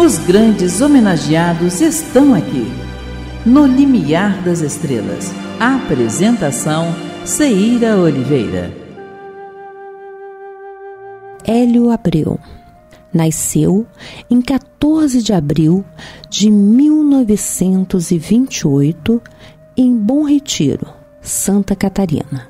Os grandes homenageados estão aqui. No Limiar das Estrelas. Apresentação: Seara Oliveira. Hélio Abreu nasceu em 14 de abril de 1928 em Bom Retiro, Santa Catarina.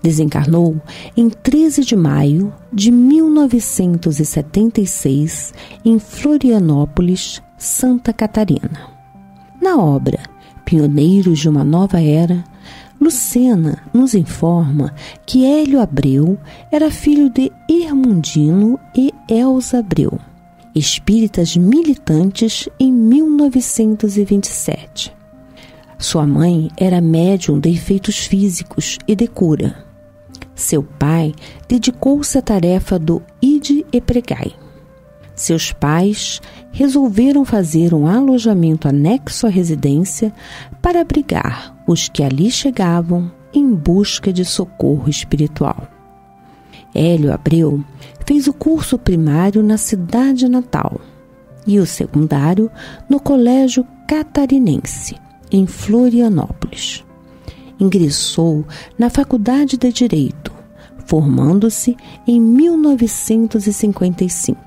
Desencarnou em 13 de maio de 1976 em Florianópolis, Santa Catarina. Na obra Pioneiros de uma Nova Era, Lucena nos informa que Hélio Abreu era filho de Hermondino e Elza Abreu, espíritas militantes em 1927. Sua mãe era médium de efeitos físicos e de cura. Seu pai dedicou-se à tarefa do Ide e pregai. Seus pais resolveram fazer um alojamento anexo à residência para abrigar os que ali chegavam em busca de socorro espiritual. Hélio Abreu fez o curso primário na cidade natal e o secundário no Colégio Catarinense, em Florianópolis. Ingressou na Faculdade de Direito, formando-se em 1955.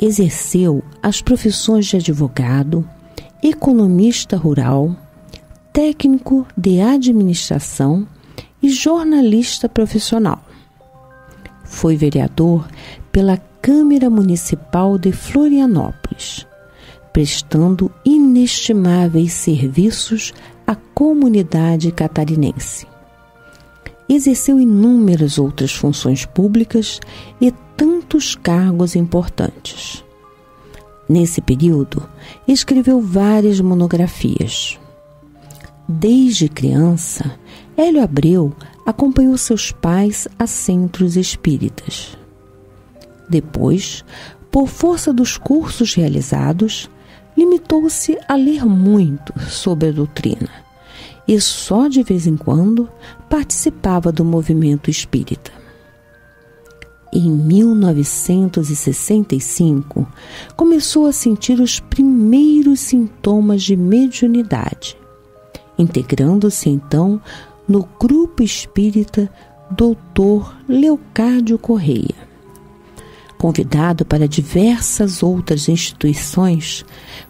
Exerceu as profissões de advogado, economista rural, técnico de administração e jornalista profissional. Foi vereador pela Câmara Municipal de Florianópolis, prestando inestimáveis serviços à comunidade catarinense. Exerceu inúmeras outras funções públicas e tantos cargos importantes. Nesse período, escreveu várias monografias. Desde criança, Hélio Abreu acompanhou seus pais a centros espíritas. Depois, por força dos cursos realizados, limitou-se a ler muito sobre a doutrina e só de vez em quando participava do movimento espírita. Em 1965, começou a sentir os primeiros sintomas de mediunidade, integrando-se então no grupo espírita Dr. Leocádio Correia. Convidado para diversas outras instituições,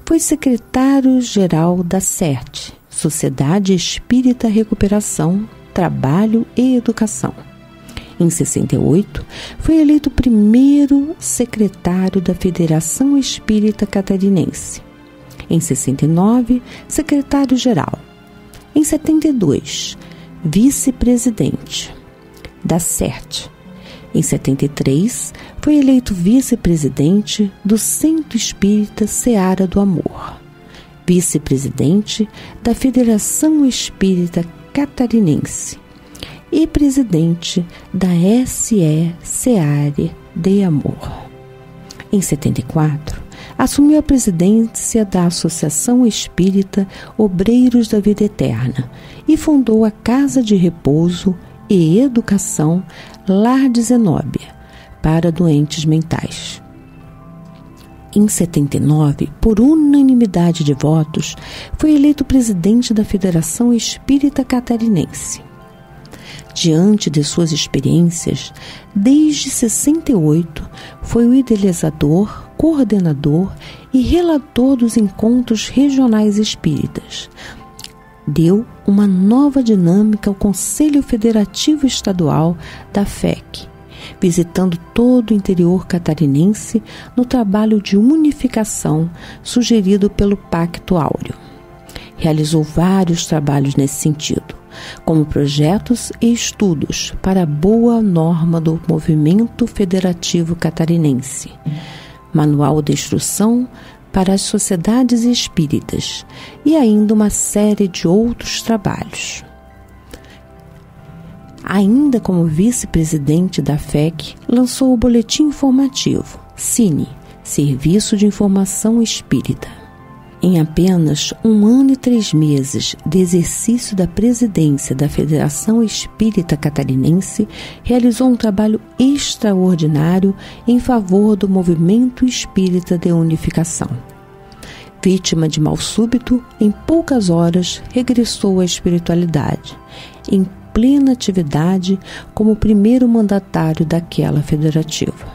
foi secretário-geral da SERT, Sociedade Espírita Recuperação, Trabalho e Educação. Em 68, foi eleito primeiro secretário da Federação Espírita Catarinense. Em 69, secretário-geral. Em 72, vice-presidente da SERT. Em 73, foi eleito vice-presidente do Centro Espírita Seara do Amor, vice-presidente da Federação Espírita Catarinense e presidente da SE Seara de Amor. Em 74, assumiu a presidência da Associação Espírita Obreiros da Vida Eterna e fundou a Casa de Repouso e Educação Lar de Zenóbia para doentes mentais. Em 79, por unanimidade de votos, foi eleito presidente da Federação Espírita Catarinense. Diante de suas experiências, desde 68, foi o idealizador, coordenador e relator dos encontros regionais espíritas. Deu uma nova dinâmica ao Conselho Federativo Estadual da FEC, visitando todo o interior catarinense no trabalho de unificação sugerido pelo Pacto Áureo. Realizou vários trabalhos nesse sentido, como projetos e estudos para a boa norma do movimento federativo catarinense, manual de instrução para as sociedades espíritas e ainda uma série de outros trabalhos. Ainda como vice-presidente da FEC, lançou o boletim informativo CINE, Serviço de Informação Espírita. Em apenas 1 ano e 3 meses de exercício da presidência da Federação Espírita Catarinense, realizou um trabalho extraordinário em favor do movimento espírita de unificação. Vítima de mal súbito, em poucas horas regressou à espiritualidade, em plena atividade como primeiro mandatário daquela federativa.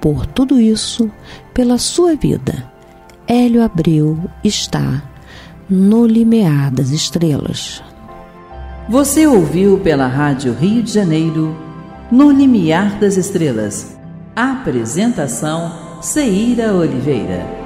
Por tudo isso, pela sua vida, Hélio Abreu está no Limiar das Estrelas. Você ouviu pela Rádio Rio de Janeiro, No Limiar das Estrelas. Apresentação: Seara Oliveira.